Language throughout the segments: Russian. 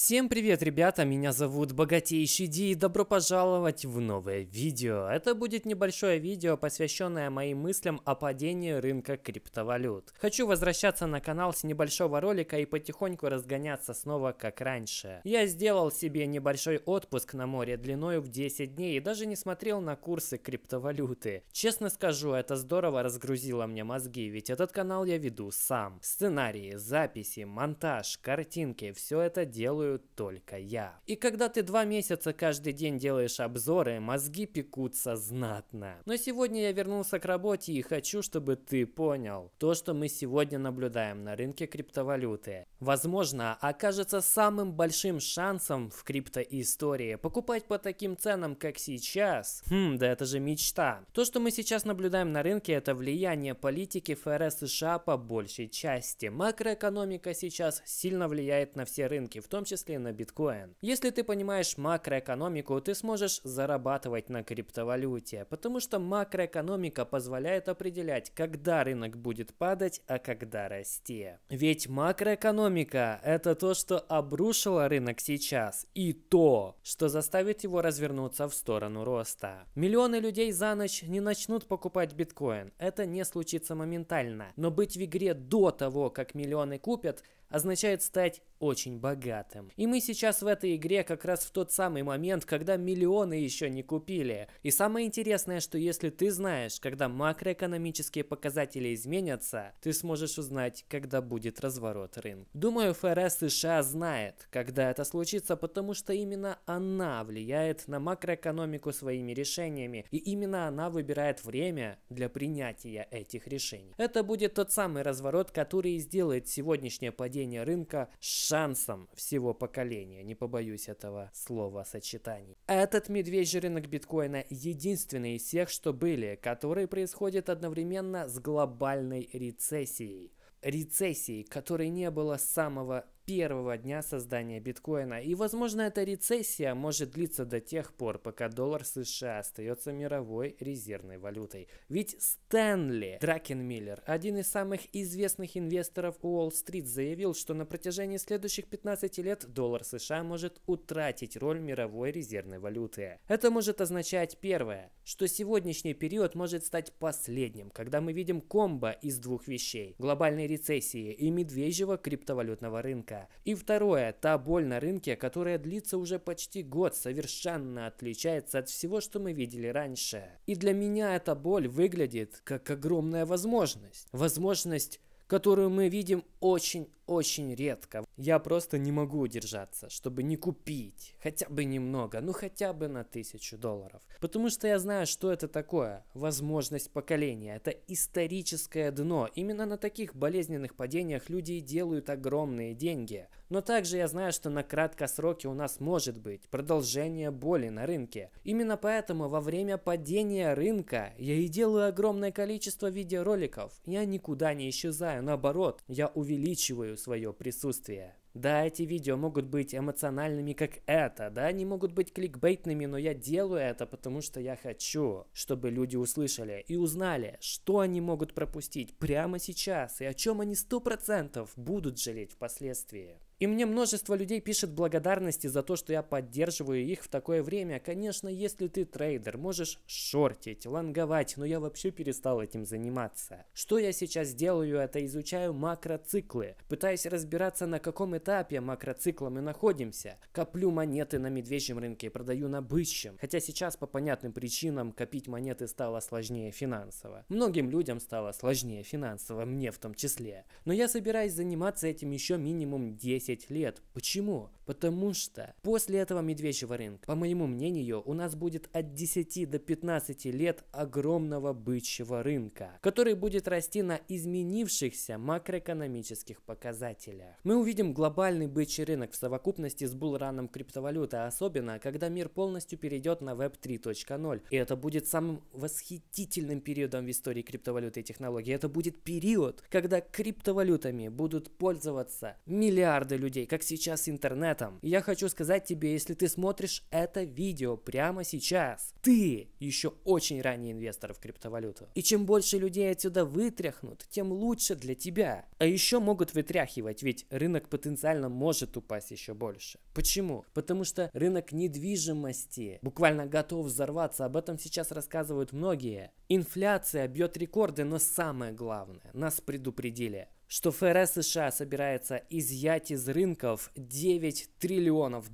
Всем привет, ребята, меня зовут Богатейший Ди и добро пожаловать в новое видео. Это будет небольшое видео, посвященное моим мыслям о падении рынка криптовалют. Хочу возвращаться на канал с небольшого ролика и потихоньку разгоняться снова как раньше. Я сделал себе небольшой отпуск на море длиною в 10 дней и даже не смотрел на курсы криптовалюты. Честно скажу, это здорово разгрузило мне мозги, ведь этот канал я веду сам. Сценарии, записи, монтаж, картинки, все это делаю только я. И когда ты 2 месяца каждый день делаешь обзоры, мозги пекутся знатно. Но сегодня я вернулся к работе и хочу, чтобы ты понял то, что мы сегодня наблюдаем на рынке криптовалюты. Возможно, окажется самым большим шансом в криптоистории покупать по таким ценам, как сейчас. Да это же мечта. То, что мы сейчас наблюдаем на рынке, это влияние политики ФРС США по большей части. Макроэкономика сейчас сильно влияет на все рынки, в том числе на биткоин. Если ты понимаешь макроэкономику, ты сможешь зарабатывать на криптовалюте, потому что макроэкономика позволяет определять, когда рынок будет падать, а когда расти. Ведь макроэкономика – это то, что обрушило рынок сейчас, и то, что заставит его развернуться в сторону роста. Миллионы людей за ночь не начнут покупать биткоин, это не случится моментально, но быть в игре до того, как миллионы купят, означает стать очень богатым. И мы сейчас в этой игре как раз в тот самый момент, когда миллионы еще не купили. И самое интересное, что если ты знаешь, когда макроэкономические показатели изменятся, ты сможешь узнать, когда будет разворот рынка. Думаю, ФРС США знает, когда это случится, потому что именно она влияет на макроэкономику своими решениями, и именно она выбирает время для принятия этих решений. Это будет тот самый разворот, который сделает сегодняшнее падение рынка шансом всего поколения, не побоюсь этого слова сочетаний. Этот медвежий рынок биткоина единственный из всех, что были, который происходит одновременно с глобальной рецессией. Рецессии, которой не было с самого первого дня создания биткоина. И, возможно, эта рецессия может длиться до тех пор, пока доллар США остается мировой резервной валютой. Ведь Стэнли Дракенмиллер, один из самых известных инвесторов Уолл-стрит, заявил, что на протяжении следующих 15 лет доллар США может утратить роль мировой резервной валюты. Это может означать, первое, что сегодняшний период может стать последним, когда мы видим комбо из двух вещей – глобальной рецессии и медвежьего криптовалютного рынка. И второе, та боль на рынке, которая длится уже почти год, совершенно отличается от всего, что мы видели раньше. И для меня эта боль выглядит как огромная возможность. Возможность, которую мы видим очень-очень редко. Я просто не могу удержаться, чтобы не купить хотя бы немного, ну хотя бы на $1000. Потому что я знаю, что это такое. Возможность поколения. Это историческое дно. Именно на таких болезненных падениях люди и делают огромные деньги. Но также я знаю, что на краткосроке у нас может быть продолжение боли на рынке. Именно поэтому во время падения рынка я и делаю огромное количество видеороликов. Я никуда не исчезаю, наоборот, я увеличиваю свое присутствие. Да, эти видео могут быть эмоциональными, как это, да, они могут быть кликбейтными, но я делаю это, потому что я хочу, чтобы люди услышали и узнали, что они могут пропустить прямо сейчас и о чем они 100% будут жалеть впоследствии. И мне множество людей пишет благодарности за то, что я поддерживаю их в такое время. Конечно, если ты трейдер, можешь шортить, лонговать, но я вообще перестал этим заниматься. Что я сейчас делаю, это изучаю макроциклы, пытаюсь разбираться, на каком этапе макроцикла мы находимся. Коплю монеты на медвежьем рынке и продаю на бычьем. Хотя сейчас по понятным причинам копить монеты стало сложнее финансово. Многим людям стало сложнее финансово, мне в том числе. Но я собираюсь заниматься этим еще минимум 10 лет. Почему? Потому что после этого медвежьего рынка, по моему мнению, у нас будет от 10 до 15 лет огромного бычьего рынка, который будет расти на изменившихся макроэкономических показателях. Мы увидим глобальный бычий рынок в совокупности с булраном криптовалюты, особенно когда мир полностью перейдет на веб 3.0. И это будет самым восхитительным периодом в истории криптовалюты и технологий. Это будет период, когда криптовалютами будут пользоваться миллиарды людей, как сейчас с интернетом. И я хочу сказать тебе, если ты смотришь это видео прямо сейчас, ты еще очень ранний инвестор в криптовалюту. И чем больше людей отсюда вытряхнут, тем лучше для тебя. А еще могут вытряхивать, ведь рынок потенциально может упасть еще больше. Почему? Потому что рынок недвижимости буквально готов взорваться, об этом сейчас рассказывают многие. Инфляция бьет рекорды, но самое главное, нас предупредили, что ФРС США собирается изъять из рынков $9 триллионов,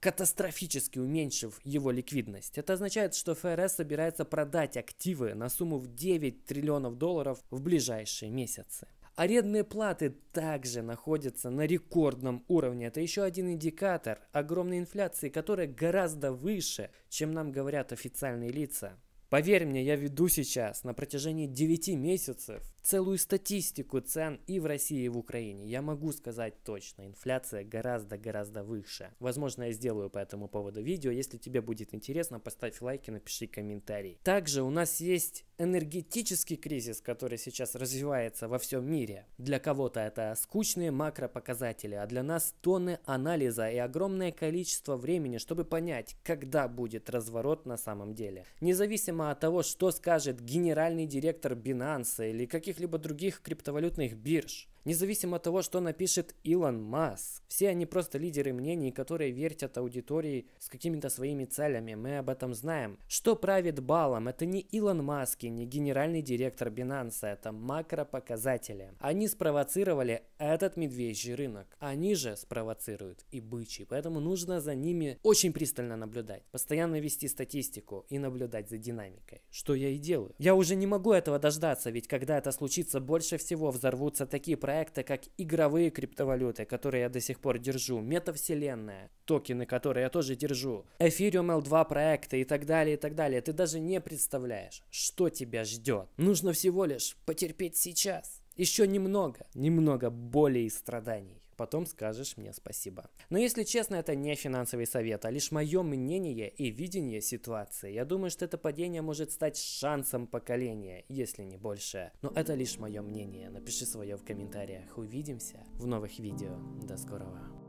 катастрофически уменьшив его ликвидность. Это означает, что ФРС собирается продать активы на сумму в $9 триллионов в ближайшие месяцы. Арендные платы также находятся на рекордном уровне. Это еще один индикатор огромной инфляции, которая гораздо выше, чем нам говорят официальные лица. Поверь мне, я веду сейчас на протяжении 9 месяцев целую статистику цен и в России, и в Украине. Я могу сказать точно, инфляция гораздо выше. Возможно, я сделаю по этому поводу видео. Если тебе будет интересно, поставь лайк и напиши комментарий. Также у нас есть энергетический кризис, который сейчас развивается во всем мире. Для кого-то это скучные макропоказатели, а для нас тонны анализа и огромное количество времени, чтобы понять, когда будет разворот на самом деле. Независимо от того, что скажет генеральный директор Binance или каких-либо других криптовалютных бирж, независимо от того, что напишет Илон Маск, все они просто лидеры мнений, которые вертят аудитории с какими-то своими целями, мы об этом знаем. Что правит балом? Это не Илон Маск и не генеральный директор Binance, это макропоказатели. Они спровоцировали этот медвежий рынок, они же спровоцируют и бычий, поэтому нужно за ними очень пристально наблюдать, постоянно вести статистику и наблюдать за динамикой, что я и делаю. Я уже не могу этого дождаться, ведь когда это случится, больше всего взорвутся такие проекты, как игровые криптовалюты, которые я до сих пор держу, метавселенная, токены, которые я тоже держу, Эфириум L2 проекты и так далее, и так далее. Ты даже не представляешь, что тебя ждет. Нужно всего лишь потерпеть сейчас. Еще немного боли и страданий. Потом скажешь мне спасибо. Но если честно, это не финансовый совет, а лишь мое мнение и видение ситуации. Я думаю, что это падение может стать шансом поколения, если не больше. Но это лишь мое мнение. Напиши свое в комментариях. Увидимся в новых видео. До скорого.